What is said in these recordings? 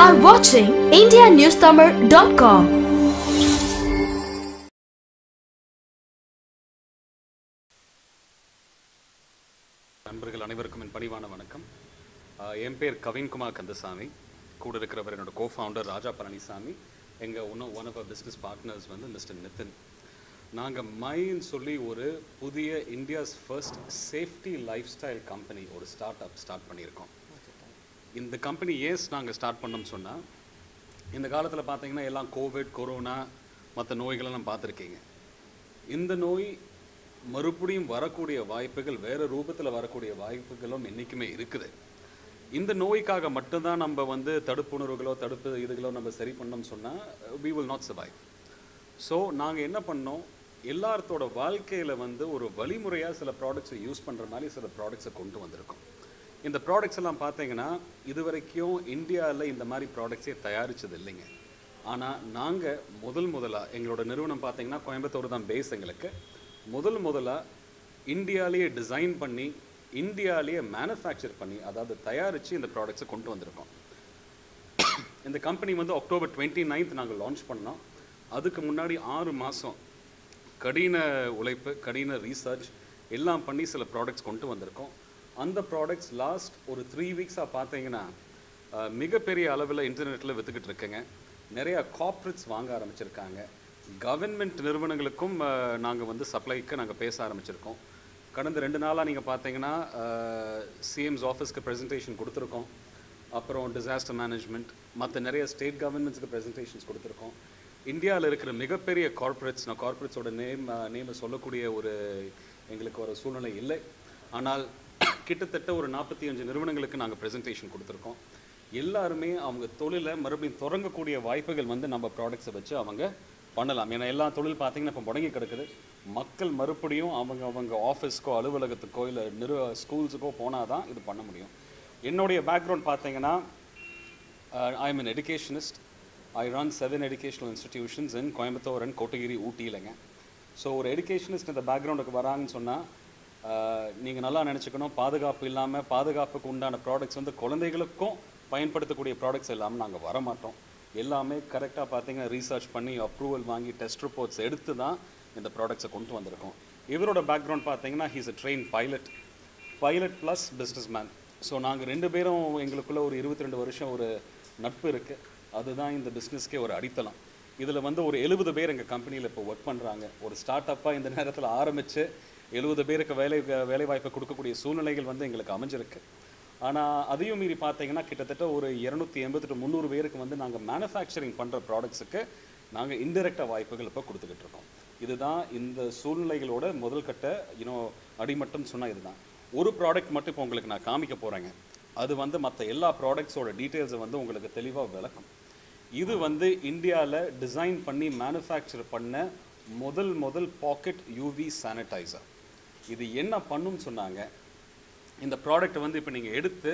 are watching IndiaNewsTamil.com. நண்பர்கள் அனைவருக்கும் பணிவான வணக்கம். என் பேர் கவின் குமார் கந்தசாமி. கூட இருக்கிறவர் என்னோட கோஃபவுண்டர் ராஜா பழனிசாமி. எங்க one of our business partners வந்து மிஸ்டர் நிதின். நாங்க மைன்னு சொல்லி ஒரு புதிய India's first safety lifestyle company ஒரு ஸ்டார்ட் அப் ஸ்டார்ட் பண்ணியிருக்கோம். இந்த கம்பெனி நாங்கள் ஸ்டார்ட் பண்ணோம்னு சொன்னால், இந்த காலத்தில் பார்த்தீங்கன்னா எல்லாம் கோவிட் கொரோனா மற்ற நோய்களெல்லாம் பார்த்துருக்கீங்க. இந்த நோய் மறுபடியும் வரக்கூடிய வாய்ப்புகள், வேறு ரூபத்தில் வரக்கூடிய வாய்ப்புகளும் என்றைக்குமே இருக்குது. இந்த நோய்க்காக மட்டும்தான் நம்ம வந்து தடுப்புணர்வுகளோ தடுப்பு இதுகளோ நம்ம சரி பண்ணோம்னு சொன்னால் we will not survive. So நாங்கள் என்ன பண்ணோம், எல்லாத்தோட வாழ்க்கையில் வந்து ஒரு வழிமுறையாக சில ப்ராடக்ட்ஸை யூஸ் பண்ணுற மாதிரி சில ப்ராடக்ட்ஸை கொண்டு வந்திருக்கோம். இந்த ப்ராடக்ட்ஸ் எல்லாம் பார்த்தீங்கன்னா இது வரைக்கும் இந்தியாவில் இந்த மாதிரி ப்ராடக்ட்ஸே தயாரித்தது இல்லைங்க. ஆனால் நாங்கள் முதலாக எங்களோட நிறுவனம் பார்த்தீங்கன்னா கோயம்புத்தூர் தான் பேஸ். எங்களுக்கு முதலாக இந்தியாவிலேயே டிசைன் பண்ணி இந்தியாவிலேயே மேனுஃபேக்சர் பண்ணி, அதாவது தயாரித்து இந்த ப்ராடக்ட்ஸை கொண்டு வந்திருக்கோம். இந்த கம்பெனி வந்து October 29 நாங்கள் லான்ச் பண்ணோம். அதுக்கு முன்னாடி 6 மாதம் கடின உழைப்பு, கடின ரீசர்ச் எல்லாம் பண்ணி சில ப்ராடக்ட்ஸ் கொண்டு வந்திருக்கோம். அந்த ப்ராடக்ட்ஸ் லாஸ்ட் ஒரு 3 வீக்ஸாக பார்த்தீங்கன்னா மிகப்பெரிய அளவில் இன்டர்நெட்டில் விற்றுக்கிட்டு இருக்குங்க. நிறையா கார்ப்பரேட்ஸ் வாங்க ஆரம்பிச்சிருக்காங்க. கவர்மெண்ட் நிறுவனங்களுக்கும் நாங்கள் வந்து சப்ளைக்கு நாங்கள் பேச ஆரம்பிச்சிருக்கோம். கடந்த 2 நாளாக நீங்கள் பார்த்தீங்கன்னா சிஎம்ஸ் ஆஃபீஸ்க்கு ப்ரெசன்டேஷன் கொடுத்துருக்கோம். அப்புறம் டிசாஸ்டர் மேனேஜ்மெண்ட், மற்ற நிறைய ஸ்டேட் கவர்மெண்ட்ஸுக்கு ப்ரெசன்டேஷன்ஸ் கொடுத்துருக்கோம். இந்தியாவில் இருக்கிற மிகப்பெரிய கார்ப்பரேட்ஸ், நான் கார்ப்பரேட்ஸோட நேமை சொல்லக்கூடிய ஒரு எங்களுக்கு ஒரு சூழ்நிலை இல்லை, ஆனால் கிட்டத்தட்ட ஒரு 45 நிறுவனங்களுக்கு நாங்கள் ப்ரெசன்டேஷன் கொடுத்துருக்கோம். எல்லாருமே அவங்க தொழிலை மறுபடியும் தொடங்கக்கூடிய வாய்ப்புகள் வந்து நம்ம ப்ராடக்ட்ஸை வச்சு அவங்க பண்ணலாம். ஏன்னா எல்லா தொழில் பார்த்திங்கன்னா இப்போ முடங்கி கிடக்குது. மக்கள் மறுபடியும் அவங்க ஆஃபீஸ்க்கோ அலுவலகத்துக்கோ இல்லை ஸ்கூல்ஸுக்கோ போனால் தான் இது பண்ண முடியும். என்னுடைய பேக்ரவுண்ட் பார்த்தீங்கன்னா I am an educationist. I run 7 educational institutions in Coimbatore and Kotagiri, ஊட்டியிலங்க. ஸோ ஒரு educationist இந்த பேக்ரவுண்டுக்கு வராங்கன்னு சொன்னால் நீங்கள் நல்லா நினச்சிக்கணும், பாதுகாப்பு இல்லாமல் பாதுகாப்புக்கு உண்டான ப்ராடக்ட்ஸ் வந்து குழந்தைகளுக்கும் பயன்படுத்தக்கூடிய ப்ராடக்ட்ஸ் இல்லாமல் நாங்கள் வரமாட்டோம். எல்லாமே கரெக்டாக பார்த்தீங்கன்னா ரீசர்ச் பண்ணி அப்ரூவல் வாங்கி டெஸ்ட் ரிப்போர்ட்ஸ் எடுத்து தான் இந்த ப்ராடக்ட்ஸை கொண்டு வந்திருக்கோம். இவரோட பேக்ரவுண்ட் பார்த்தீங்கன்னா he's a train pilot plus business man. So நாங்கள் 2 பேரும் எங்களுக்குள்ளே ஒரு 22 வருஷம் ஒரு நட்பு இருக்குது. அதுதான் இந்த பிஸ்னஸ்க்கே ஒரு அடித்தளம். இதில் வந்து ஒரு 70 பேர் எங்கள் கம்பெனியில் இப்போ ஒர்க் பண்ணுறாங்க. ஒரு ஸ்டார்ட் அப்பாக இந்த நேரத்தில் ஆரம்பித்து 70 பேருக்கு வேலைவாய்ப்பை கொடுக்கக்கூடிய சூழ்நிலைகள் வந்து எங்களுக்கு அமைஞ்சிருக்கு. ஆனால் அதையும் மீறி பார்த்தீங்கன்னா கிட்டத்தட்ட ஒரு 280 to 300 பேருக்கு வந்து நாங்கள் மேனுஃபேக்சரிங் பண்ணுற ப்ராடக்ட்ஸுக்கு நாங்கள் இன்டெரக்டாக வாய்ப்புகள் இப்போ கொடுத்துக்கிட்டு இருக்கோம். இதுதான் இந்த சூழ்நிலைகளோட முதல்கட்ட அடிமட்டம் சொன்னால் இதுதான். ஒரு ப்ராடக்ட் மட்டும் இப்போ உங்களுக்கு நான் காமிக்க போகிறேங்க. அது வந்து மற்ற எல்லா ப்ராடக்ட்ஸோட டீட்டெயில்ஸை வந்து உங்களுக்கு தெளிவாக விளக்கும். இது வந்து இந்தியாவில் டிசைன் பண்ணி மேனுஃபேக்சர் பண்ண முதல் பாக்கெட் யூவி சானிடைசர். இது என்ன பண்ணுன்னு சொன்னாங்க, இந்த ப்ராடக்டை வந்து இப்போ நீங்கள் எடுத்து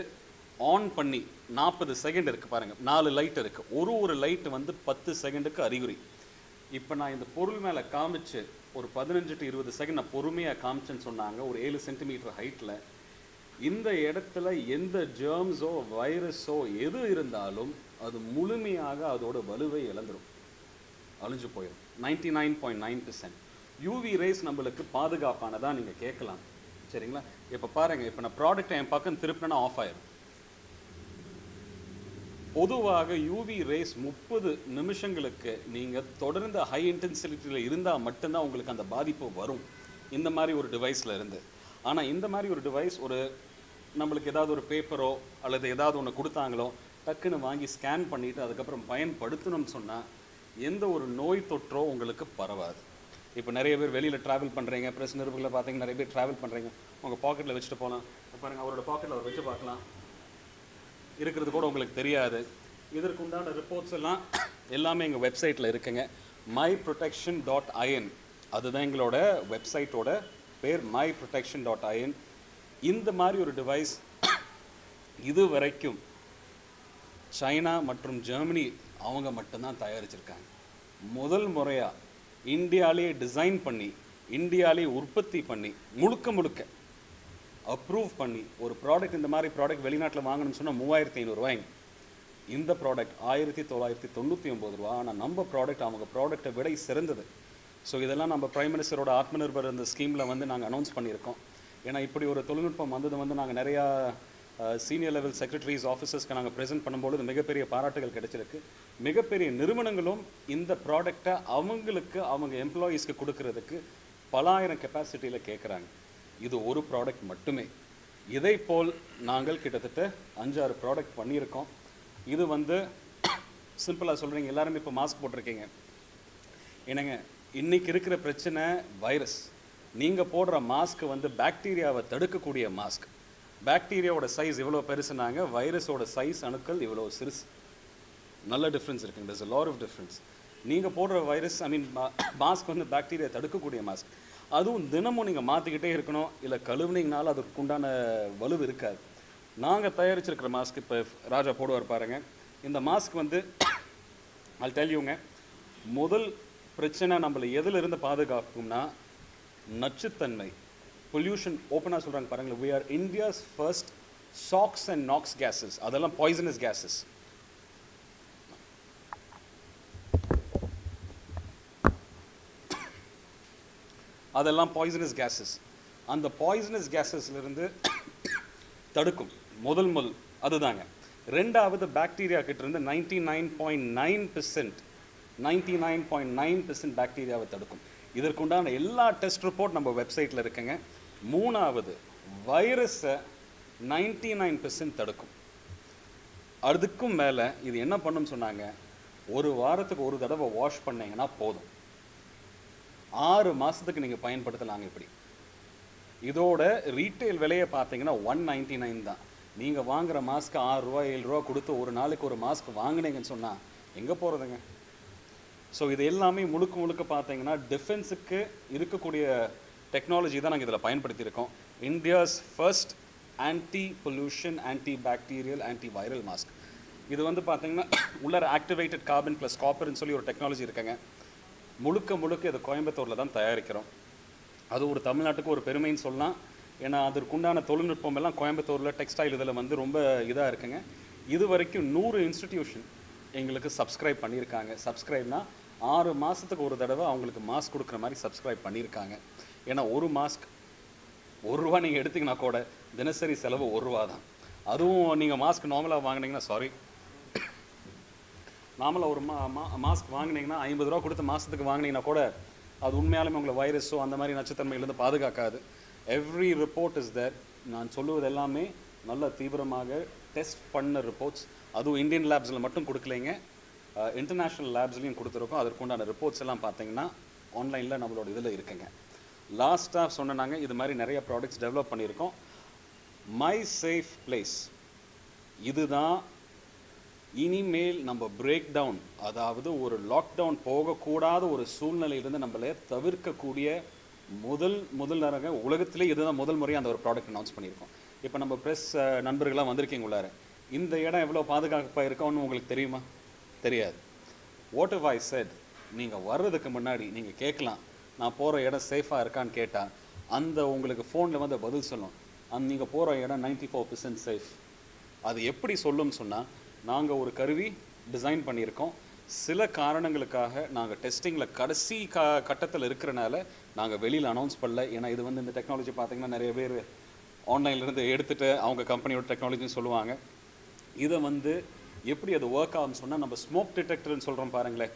ஆன் பண்ணி 40 செகண்ட் இருக்குது பாருங்கள். 4 லைட் இருக்குது. ஒரு லைட்டு வந்து 10 செகண்டுக்கு அறிகுறி. இப்போ நான் இந்த பொருள் மேலே காமிச்சு ஒரு 15 to 20 செகண்ட் நான் பொறுமையாக காமிச்சேன்னு சொன்னாங்க. ஒரு 7 சென்டிமீட்டர் ஹைட்டில் இந்த இடத்துல எந்த ஜெர்ம்ஸோ வைரஸோ எது இருந்தாலும் அது முழுமையாக அதோட வலுவை இழந்துடும், அழிஞ்சு போயிடும். 99.9% யூவி ரேஸ் நம்மளுக்கு பாதுகாப்பானதாக நீங்கள் கேட்கலாம், சரிங்களா? இப்போ பாருங்கள், இப்போ நான் ப்ராடக்டை என் பக்கம் திருப்பினா ஆஃப் ஆயிடும். பொதுவாக யூவி ரேஸ் 30 நிமிஷங்களுக்கு நீங்கள் தொடர்ந்து ஹை இன்டென்சிட்டியில் இருந்தால் மட்டும்தான் உங்களுக்கு அந்த பாதிப்பு வரும் இந்த மாதிரி ஒரு டிவைஸில் இருந்து. ஆனால் இந்த மாதிரி ஒரு டிவைஸ் ஒரு நம்மளுக்கு ஏதாவது ஒரு பேப்பரோ அல்லது ஏதாவது ஒன்று கொடுத்தாங்களோ டக்குன்னு வாங்கி ஸ்கேன் பண்ணிவிட்டு அதுக்கப்புறம் பயன்படுத்தணும்னு சொன்னால் எந்த ஒரு நோய் தொற்றோ உங்களுக்கு பரவாது. இப்போ நிறைய பேர் வெளியில் ட்ராவல் பண்ணுறீங்க, ப்ரெஸ் நிறுவனங்களை பார்த்தீங்கன்னா நிறைய பேர் ட்ராவல் பண்ணுறீங்க, உங்கள் பாக்கெட்டில் வச்சுட்டு போகலாம். பாருங்கள், அவரோட பாக்கெட்டில் அவர் வச்சு பார்க்கலாம், இருக்கிறது கூட உங்களுக்கு தெரியாது. இதற்கு உண்டான ரிப்போர்ட்ஸ் எல்லாம் எல்லாமே எங்கள் வெப்சைட்டில் இருக்குங்க. myprotection.in அதுதான் எங்களோட வெப்சைட்டோட பேர், myprotection.in. இந்த மாதிரி ஒரு டிவைஸ் இது வரைக்கும் சைனா மற்றும் ஜெர்மனி அவங்க மட்டும்தான் தயாரிச்சிருக்காங்க. முதல் முறையாக இந்தியாவிலேயே டிசைன் பண்ணி இந்தியாவிலேயே உற்பத்தி பண்ணி முழுக்க அப்ரூவ் பண்ணி ஒரு ப்ராடக்ட், இந்த மாதிரி ப்ராடக்ட் வெளிநாட்டில் வாங்கணும்னு சொன்னால் 3500 ரூபாய்ங்க. இந்த ப்ராடக்ட் 1999 ரூபா. ஆனால் நம்ம ப்ராடக்ட் அவங்க ப்ராடக்ட்டை விட சிறந்தது. ஸோ இதெல்லாம் நம்ம பிரைம் மினிஸ்டரோட ஆத்மநிர்பர் அந்த ஸ்கீமில் வந்து நாங்கள் அனௌன்ஸ் பண்ணியிருக்கோம். ஏன்னா இப்படி ஒரு தொழில்நுட்பம் வந்தது வந்து நாங்கள் நிறையா சீனியர் லெவல் செக்ரட்டரிஸ் ஆஃபீஸர்ஸ்க்கு நாங்கள் ப்ரெசென்ட் பண்ணும்போது மிகப்பெரிய பாராட்டுகள் கிடைச்சிருக்கு. மிகப்பெரிய நிறுவனங்களும் இந்த ப்ராடக்டை அவங்களுக்கு அவங்க எம்ப்ளாயீஸ்க்கு கொடுக்கறதுக்கு பல ஆயிரம் கெப்பாசிட்டியில் கேட்குறாங்க. இது ஒரு ப்ராடக்ட் மட்டுமே. இதே போல் நாங்கள் கிட்டத்தட்ட 5-6 ப்ராடக்ட் பண்ணியிருக்கோம். இது வந்து சிம்பிளாக சொல்கிறீங்க, எல்லாருமே இப்போ மாஸ்க் போட்டிருக்கீங்க. என்னங்க, இன்றைக்கி இருக்கிற பிரச்சனை வைரஸ். நீங்கள் போடுற மாஸ்க்கு வந்து பாக்டீரியாவை தடுக்கக்கூடிய மாஸ்க். பாக்டீரியாவோட சைஸ் இவ்வளோ பெருசுனாங்க, வைரஸோட சைஸ் அணுக்கள் இவ்வளோ சிறுசு. நல்ல டிஃப்ரென்ஸ் இருக்குங்க. It's a lot of difference. நீங்கள் போடுற வைரஸ் மாஸ்க் வந்து பாக்டீரியா தடுக்கக்கூடிய மாஸ்க். அதுவும் தினமும் நீங்கள் மாற்றிக்கிட்டே இருக்கணும். இல்லை கழுவுனீங்கனாலும் அதுக்கு உண்டான வலு இருக்காது. நாங்கள் தயாரிச்சிருக்கிற மாஸ்க் இப்போ ராஜா போடுவார் பாருங்கள். இந்த மாஸ்க் வந்து அது தெரியுங்க. முதல் பிரச்சனை நம்மளை எதிலிருந்து பாதுகாக்கும்னா நச்சுத்தன்மை, பொல்யூஷன். ஓப்பனாக சொல்கிறாங்க பாருங்கள், we are India's first SOx and NOx gases. அதெல்லாம் poisonous gases. அதெல்லாம் poisonous gases. அந்த poisonous gasesலிருந்து தடுக்கும் முதல் அதுதாங்க. ரெண்டாவது பாக்டீரியா கிட்டேருந்து 99.9% பாக்டீரியாவை தடுக்கும். இதற்குண்டான எல்லா டெஸ்ட் ரிப்போர்ட் நம்ம வெப்சைட்டில் இருக்குங்க. மூணாவது வைரஸை 99% தடுக்கும். அதுக்கும் மேலே இது என்ன பண்ணும் சொன்னாங்க, ஒரு வாரத்துக்கு ஒரு தடவை வாஷ் பண்ணிங்கன்னா போதும். 6 மாதத்துக்கு நீங்கள் பயன்படுத்தலாங்க. இப்படி இதோட ரீட்டைல் விலையை பார்த்தீங்கன்னா 199 தான். நீங்கள் வாங்குகிற மாஸ்க்கு 6 ரூபா 7 ரூபா கொடுத்து ஒரு நாளைக்கு ஒரு மாஸ்க் வாங்கினீங்கன்னு சொன்னால் எங்கே போகிறதுங்க? ஸோ இது எல்லாமே முழுக்க பார்த்தீங்கன்னா டிஃபென்ஸுக்கு இருக்கக்கூடிய டெக்னாலஜி தான் நாங்கள் இதில் பயன்படுத்தியிருக்கோம். India's first anti pollution, anti bacterial, anti viral mask. இது வந்து பார்த்தீங்கன்னா உள்ளார ஆக்டிவேட்டட் கார்பன் ப்ளஸ் காப்பர்னு சொல்லி ஒரு டெக்னாலஜி இருக்குங்க. முழுக்க இதை கோயம்புத்தூரில் தான் தயாரிக்கிறோம். அது ஒரு தமிழ்நாட்டுக்கு ஒரு பெருமைன்னு சொல்லலாம். ஏன்னா அதற்குண்டான தொழில்நுட்பம் எல்லாம் கோயம்புத்தூரில் டெக்ஸ்டைல் இதில் வந்து ரொம்ப இதாக இருக்குங்க. இது வரைக்கும் 100 இன்ஸ்டிடியூஷன் எங்களுக்கு சப்ஸ்கிரைப் பண்ணியிருக்காங்க. சப்ஸ்கிரைப்னா 6 மாதத்துக்கு ஒரு தடவை அவங்களுக்கு மாஸ்க் கொடுக்குற மாதிரி சப்ஸ்கிரைப் பண்ணியிருக்காங்க. ஏன்னா ஒரு மாஸ்க் 1 ரூபா நீங்கள் எடுத்திங்கன்னா கூட தினசரி செலவு 1 ரூபா தான். அதுவும் நீங்கள் மாஸ்க் நார்மலாக வாங்கினீங்கன்னா, நார்மலாக ஒரு மாஸ்க் வாங்கினீங்கன்னா 50 ரூபா கொடுத்து மாதத்துக்கு வாங்கினீங்கன்னா கூட அது உண்மையாலுமே உங்களை வைரஸோ அந்த மாதிரி நச்சுத்தன்மையிலேருந்து பாதுகாக்காது. Every report is there. நான் சொல்லுவது எல்லாமே நல்ல தீவிரமாக டெஸ்ட் பண்ண ரிப்போர்ட்ஸ். அதுவும் இந்தியன் லேப்ஸில் மட்டும் கொடுக்கலைங்க, இன்டர்நேஷ்னல் லேப்ஸ்லையும் கொடுத்துருக்கோம். அதற்குண்டான ரிப்போர்ட்ஸ் எல்லாம் பார்த்தீங்கன்னா ஆன்லைனில் நம்மளோட இதில் இருக்குங்க. லாஸ்ட்டாக சொன்னாங்க, இது மாதிரி நிறைய ப்ராடக்ட்ஸ் டெவலப் பண்ணியிருக்கோம். மை சேஃப் பிளேஸ் இதுதான் இனிமேல் நம்ம பிரேக் டவுன், அதாவது ஒரு லாக்டவுன் போகக்கூடாத ஒரு சூழ்நிலையிலிருந்து நம்மளே தவிர்க்கக்கூடிய முதல் நேரங்க உலகத்திலே இதுதான் முதல் முறையாக அந்த ஒரு ப்ராடக்ட் அனௌன்ஸ் பண்ணியிருக்கோம். இப்போ நம்ம ப்ரெஸ் நண்பர்களாக வந்திருக்கீங்க. உள்ளார இந்த இடம் எவ்வளோ பாதுகாப்பாக இருக்கோன்னு உங்களுக்கு தெரியுமா? தெரியாது. வாட் இஃப் ஐ செட், நீங்கள் வர்றதுக்கு முன்னாடி நீங்கள் கேட்கலாம், நான் போகிற இடம் சேஃபாக இருக்கான்னு கேட்டால் அந்த உங்களுக்கு ஃபோனில் வந்து பதில் சொல்லும். நீங்கள் போகிற இடம் 94% சேஃப். அது எப்படி சொல்லும்னு சொன்னால், நாங்கள் ஒரு கருவி டிசைன் பண்ணியிருக்கோம். சில காரணங்களுக்காக நாங்கள் டெஸ்டிங்கில் கடைசி கட்டத்தில் இருக்கிறனால நாங்கள் வெளியில் அனௌன்ஸ் பண்ணல. ஏன்னா இது வந்து இந்த டெக்னாலஜி பார்த்திங்கன்னா நிறைய பேர் ஆன்லைன்லேருந்து எடுத்துகிட்டு அவங்க கம்பெனியோட டெக்னாலஜின்னு சொல்லுவாங்க. இதை வந்து எப்படி அது ஒர்க் ஆகும்னு சொன்னால், நம்ம ஸ்மோக் டிடெக்டர்னு சொல்கிறோம் பாருங்களேன்.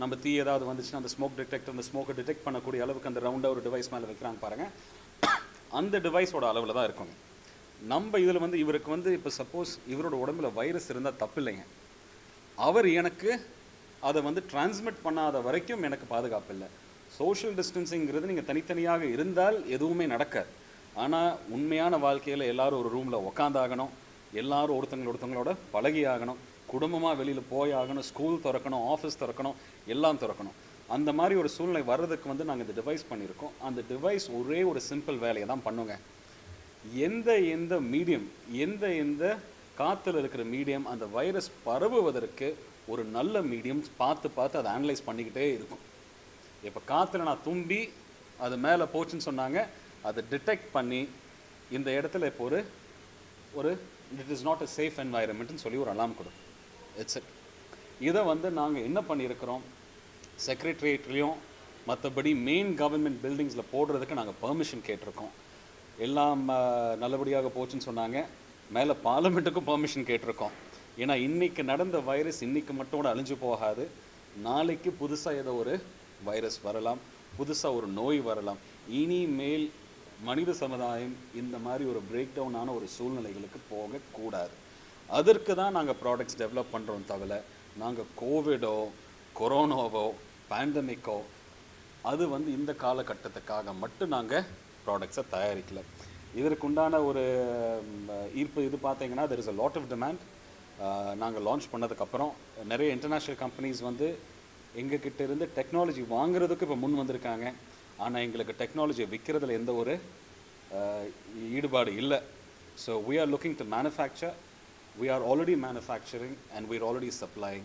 நம்ம தீ ஏதாவது வந்துச்சுன்னா அந்த ஸ்மோக் டிடெக்டர் அந்த ஸ்மோக்கை டிடெக்ட் பண்ணக்கூடிய அளவுக்கு அந்த ரவுண்டாக ஒரு டிவைஸ் மேலே வைக்கிறாங்க பாருங்கள். அந்த டிவைஸோட அளவில் தான் இருக்குங்க. நம்ம இதில் வந்து இவருக்கு வந்து இப்போ சப்போஸ் இவரோட உடம்புல வைரஸ் இருந்தால் தப்பு இல்லைங்க. அவர் எனக்கு அதை வந்து டிரான்ஸ்மிட் பண்ணாத வரைக்கும் எனக்கு பாதுகாப்பு இல்லை. சோஷியல் டிஸ்டன்ஸிங்கிறது நீங்கள் தனித்தனியாக இருந்தால் எதுவுமே நடக்காது. ஆனால் உண்மையான வாழ்க்கையில் எல்லோரும் ஒரு ரூமில் உக்காந்தாகணும், எல்லாரும் ஒருத்தங்களோட பழகி ஆகணும், குடும்பமாக வெளியில் போய் ஆகணும், ஸ்கூல் திறக்கணும், ஆஃபீஸ் திறக்கணும், எல்லாம் திறக்கணும். அந்த மாதிரி ஒரு சூழ்நிலை வர்றதுக்கு வந்து நாங்கள் இந்த டிவைஸ் பண்ணியிருக்கோம். அந்த டிவைஸ் ஒரே ஒரு சிம்பிள் வேலையை தான் பண்ணுங்க. எந்த மீடியம், எந்த காற்றுல இருக்கிற மீடியம், அந்த வைரஸ் பரவுவதற்கு ஒரு நல்ல மீடியம் பார்த்து அதை அனலைஸ் பண்ணிக்கிட்டே இருக்கும். இப்போ காற்றுல நான் தும்பி அது மேலே போச்சுன்னு சொன்னாங்க, அதை டிடெக்ட் பண்ணி இந்த இடத்துல இப்போ ஒரு it is not a safe என்வாயர்மெண்ட்னு சொல்லி ஒரு அலாம் கொடுக்கும். इट्स इट வந்து நாங்க என்ன பண்ணியிருக்கிறோம் செக்ரட்டரியட்லயும் மற்றபடி மெயின் கவர்மெண்ட் பில்டிங்ஸ்ல போடுறதுக்கு நாங்க பெர்மிஷன் கேட்டிருக்கோம் எல்லாம் நல்லபடியாக போச்சுன்னு சொன்னாங்க மேலே பார்லிமெண்ட்டுக்கும் பெர்மிஷன் கேட்டிருக்கோம் ஏன்னா இன்னைக்கு நடந்த வைரஸ் இன்னைக்கு மட்டும் அழிஞ்சு போகாது நாளைக்கு புதுசாக ஏதோ ஒரு வைரஸ் வரலாம் புதுசாக ஒரு நோய் வரலாம் இனிமேல் மனித சமுதாயம் இந்த மாதிரி ஒரு பிரேக் டவுனான ஒரு சூழ்நிலைகளுக்கு போகக்கூடாது அதற்கு தான் நாங்கள் ப்ராடக்ட்ஸ் டெவலப் பண்ணுறோம் தவிர நாங்கள் கோவிடோ கொரோனாவோ பேண்டமிக்கோ அது வந்து இந்த காலகட்டத்துக்காக மட்டும் நாங்கள் ப்ராடக்ட்ஸை தயாரிக்கல இதற்குண்டான ஒரு ஈர்ப்பு இது பார்த்தீங்கன்னா there is a lot of demand நாங்கள் லான்ச் பண்ணதுக்கப்புறம் நிறைய இன்டர்நேஷ்னல் கம்பெனிஸ் வந்து எங்ககிட்ட இருந்து டெக்னாலஜி வாங்குறதுக்கு இப்போ முன் வந்திருக்காங்க ஆனால் எங்களுக்கு டெக்னாலஜியை விற்கிறதுல எந்த ஒரு ஈடுபாடு இல்லை so we are looking to manufacture we are already manufacturing and we are already supplying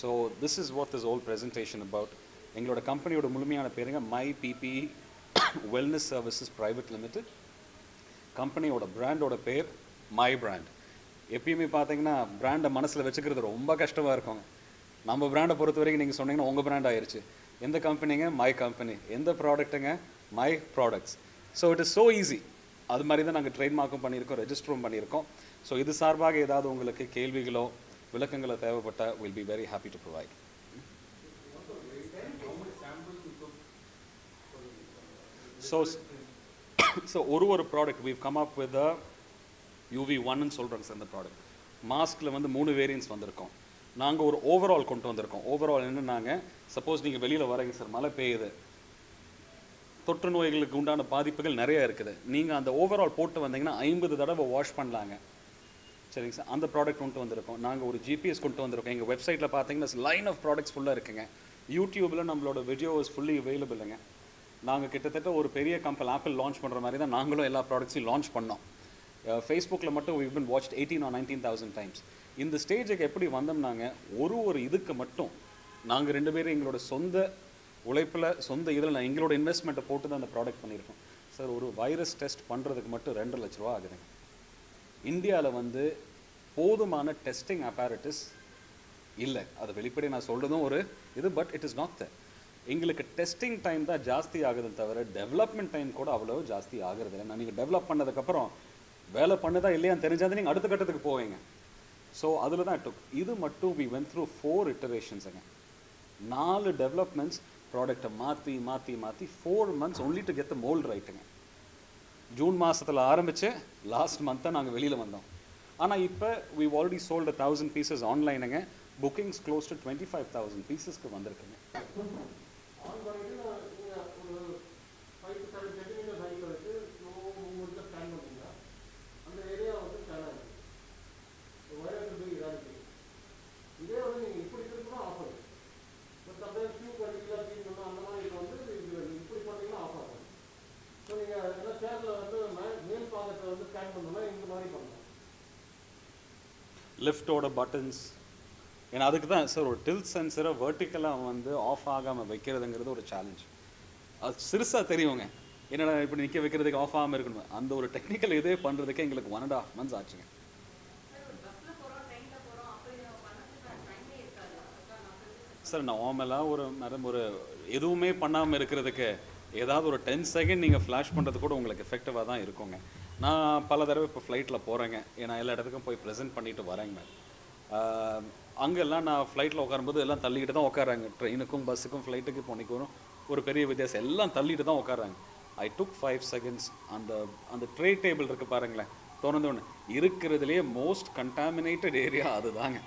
so this is what this whole presentation about எங்களோட கம்பெனியோட முழுமையான பேருங்க my PPE Wellness Services Private Limited கம்பெனியோட பிராண்டோட பேர் மை பிராண்ட் எப்பயுமே பார்த்தீங்கன்னா பிராண்டை மனசில் வச்சுக்கிறது ரொம்ப கஷ்டமாக இருக்கும் நம்ம பிராண்டை பொறுத்த வரைக்கும் நீங்கள் சொன்னீங்கன்னா உங்கள் பிராண்ட் ஆயிடுச்சு எந்த கம்பெனிங்க மை கம்பெனி எந்த ப்ராடக்ட்டுங்க my products so it is so easy அது மாதிரி தான் நாங்கள் ட்ரேட்மார்க்கும் பண்ணியிருக்கோம் ரெஜிஸ்டரும் பண்ணியிருக்கோம் ஸோ இது சார்பாக ஏதாவது உங்களுக்கு கேள்விகளோ விளக்கங்களோ தேவைப்பட்டால் will be very happy to provide So ஒரு product we've come up with a UV1 ன்னு சொல்றாங்க சார் அந்த ப்ராடக்ட் மாஸ்க்ல வந்து 3 வேரியன்ட்ஸ் வந்திருக்கோம் நாங்க ஒரு ஓவரால் கொண்டு வந்திருக்கோம் ஓவரால் என்னன்னாங்க சப்போஸ் நீங்க வெளியில வரீங்க சார் மழை பெய்யுது தொற்று நோய்களுக்கு உண்டான பாதிப்புகள் நிறைய இருக்குது நீங்க அந்த ஓவரால் போட்டு வந்தீங்கன்னா 50 தடவை வாஷ் பண்ணலாங்க சரிங்க சார் அந்த ப்ராடக்ட் கொண்டு வந்திருக்கோம் நாங்க ஒரு ஜிபிஎஸ் கொண்டு வந்திருக்கோம் எங்க வெப்சைட்ல பாத்தீங்கன்னா லைன் ஆஃப் ப்ராடக்ட்ஸ் ஃபுல்லா இருக்குங்க யூடியூப்ல நம்மளோட வீடியோஸ் ஃபுல்லி அவைலபிள்ங்க நாங்கள் கிட்டத்தட்ட ஒரு பெரிய கம்பெனி ஆப்பிள் லான்ச் பண்ணுற மாதிரி தான் நாங்களும் எல்லா ப்ராடக்ட்ஸையும் லான்ச் பண்ணோம் ஃபேஸ்புக்கில் மட்டும் we've been watched 18 or 19,000 times இந்த ஸ்டேஜுக்கு எப்படி வந்தோம்னாங்க ஒரு இதுக்கு மட்டும் நாங்கள் ரெண்டு பேரும் எங்களோட சொந்த உழைப்பில் சொந்த இதில் நான் எங்களோட இன்வெஸ்ட்மெண்ட்டை போட்டு தான் அந்த ப்ராடக்ட் பண்ணியிருக்கோம் சார் ஒரு வைரஸ் டெஸ்ட் பண்ணுறதுக்கு மட்டும் 2 லட்ச ரூபா ஆகுதுங்க இந்தியாவில் வந்து போதுமான டெஸ்டிங் அப்பாரட்டஸ் இல்லை அது வெளிப்படையை நான் சொல்கிறதும் ஒரு இது but it is not there எங்களுக்கு டெஸ்டிங் டைம் தான் ஜாஸ்தி ஆகுதுன்னு தவிர டெவலப்மெண்ட் டைம் கூட அவ்வளோ ஜாஸ்தி ஆகுறது இல்லை நான் நீங்கள் டெவலப் பண்ணதுக்கப்புறம் வேலை பண்ணுதா இல்லையான்னு தெரிஞ்சாதான் நீங்கள் அடுத்த கட்டத்துக்கு போவீங்க ஸோ அதில் தான் டுக் இது மட்டும் we went through 4 iterations 4 developments ப்ராடக்டை மாற்றி மாற்றி மாற்றி 4 months only to get the mold right June மாதத்தில் ஆரம்பித்து லாஸ்ட் மந்த் தான் நாங்கள் வெளியில் வந்தோம் ஆனால் இப்போ we've already sold 1,000 pieces ஆன்லைனுங்க புக்கிங்ஸ் க்ளோஸ் டு 25,000 பீசஸ்க்கு வந்திருக்குங்க லிஃப்டோட பட்டன்ஸ் ஏன்னா அதுக்கு தான் சார் ஒரு டில் சென்சரை வெர்டிக்கலாக வந்து ஆஃப் ஆகாமல் வைக்கிறதுங்கிறது ஒரு சேலஞ்ச் அது சிறுசாக தெரியுங்க என்னடா இப்படி நிற்க வைக்கிறதுக்கு ஆஃப் ஆகாமல் இருக்கணும் அந்த ஒரு டெக்னிக்கல் இதே பண்ணுறதுக்கு எங்களுக்கு 1.5 months ஆச்சுங்க சார் நார்மலாக ஒரு மேடம் ஒரு எதுவுமே பண்ணாமல் இருக்கிறதுக்கு ஏதாவது ஒரு 10 செகண்ட் நீங்கள் ஃப்ளாஷ் பண்ணுறது கூட உங்களுக்கு எஃபெக்டிவாக தான் இருக்குங்க நான் பல தடவை இப்போ ஃப்ளைட்டில் போகிறேங்க ஏன்னா எல்லா இடத்துக்கும் போய் ப்ரெசென்ட் பண்ணிட்டு வரேங்க மேம் அங்கெல்லாம் நான் ஃப்ளைட்டில் உட்காரும்போது எல்லாம் தள்ளிக்கிட்டு தான் உட்காராங்க ட்ரெயினுக்கும் பஸ்ஸுக்கும் ஃப்ளைட்டுக்கு போனிக்கும் ஒரு பெரிய வித்தியாசம் எல்லாம் தள்ளிட்டு தான் உட்காராங்க ஐ டுக் 5 seconds அந்த அந்த ட்ரே டேபிள் இருக்குது பாருங்களேன் திறந்தோன்னு இருக்கிறதுலே மோஸ்ட் கண்டாமினேட்டட் ஏரியா அதுதாங்க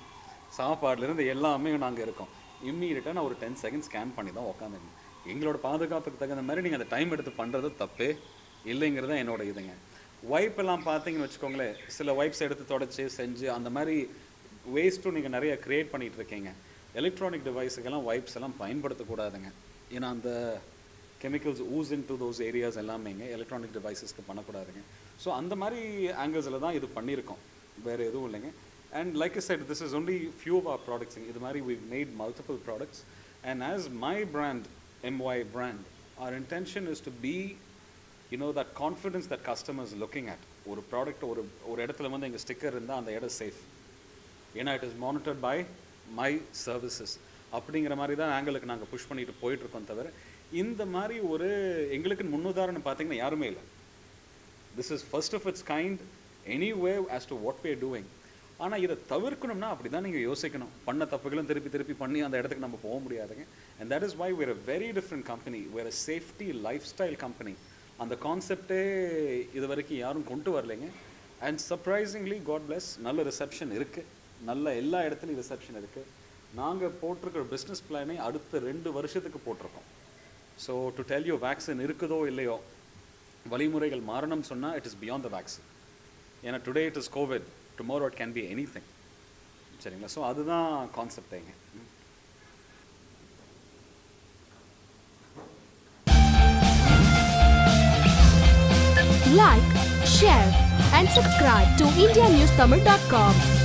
சாப்பாடுலேருந்து எல்லாமே நாங்கள் இருக்கோம் இம்மீடியட்டாக நான் ஒரு 10 seconds ஸ்கேன் பண்ணி தான் உட்காந்துருந்தேன் எங்களோட பாதுகாப்புக்கு தகுந்த மாதிரி நீங்கள் அந்த டைம் எடுத்து பண்ணுறது தப்பே இல்லைங்கிறது தான் என்னோட இதுங்க வைப்பெல்லாம் பார்த்தீங்கன்னு வச்சுக்கோங்களேன் சில வைப்ஸ் எடுத்து தொடச்சி செஞ்சு அந்த மாதிரி வேஸ்ட்டும் நீங்கள் நிறைய க்ரியேட் பண்ணிகிட்டு இருக்கீங்க எலக்ட்ரானிக் டிவைஸுக்கெல்லாம் வைப்ஸ் எல்லாம் பயன்படுத்தக்கூடாதுங்க ஏன்னா அந்த chemicals use in to those areas எல்லாமேங்க எலக்ட்ரானிக் டிவைஸஸ்க்கு பண்ணக்கூடாதுங்க ஸோ அந்த மாதிரி ஆங்கிள்ஸில் தான் இது பண்ணியிருக்கோம் வேறு எதுவும் இல்லைங்க and like I said this is only few of our ப்ராடக்ட்ஸுங்க இது மாதிரி we've made multiple products and as my brand MY brand our intention is to be you know that confidence that customers looking at ஒரு product ஒரு இடத்துல வந்து எங்கள் sticker இருந்தால் அந்த இடம் சேஃப் ஏன்னா it is monitored by my services அப்படிங்கிற மாதிரி தான் ஆங்கிளுக்கு நாங்கள் புஷ் பண்ணிட்டு போயிட்டுருக்கோம். தவிர இந்த மாதிரி ஒரு எங்களுக்கு முன்னுதாரணம் பார்த்தீங்கன்னா யாருமே இல்லை. This is first of its kind any way as to what we are doing. ஆனால் இதை தவிர்க்கணும்னா அப்படி தான் நீங்கள் யோசிக்கணும். பண்ண தப்புகளும் திருப்பி திருப்பி பண்ணி அந்த இடத்துக்கு நம்ம போக முடியாதுங்க. And that is why where a very different company, where a safety lifestyle company. அந்த கான்செப்டே இது வரைக்கும் யாரும் கொண்டு வரலைங்க. அண்ட் சர்ப்ரைசிங்லி காட் பிளஸ், நல்ல ரிசப்ஷன் இருக்குது, நல்ல எல்லா இடத்துலையும் ரிசப்ஷன் இருக்குது. நாங்கள் போட்டிருக்கிற பிஸ்னஸ் பிளானே அடுத்த 2 வருஷத்துக்கு போட்டிருக்கோம். So to tell you vaccine இருக்குதோ இல்லையோ, வழிமுறைகள் மாறணும்னு சொன்னால் it is beyond the vaccine. ஏன்னா today it is Covid, tomorrow it can be anything. சரிங்களா? ஸோ அதுதான் கான்செப்டேங்க. Like, share and subscribe to IndiaNewsTamil.com.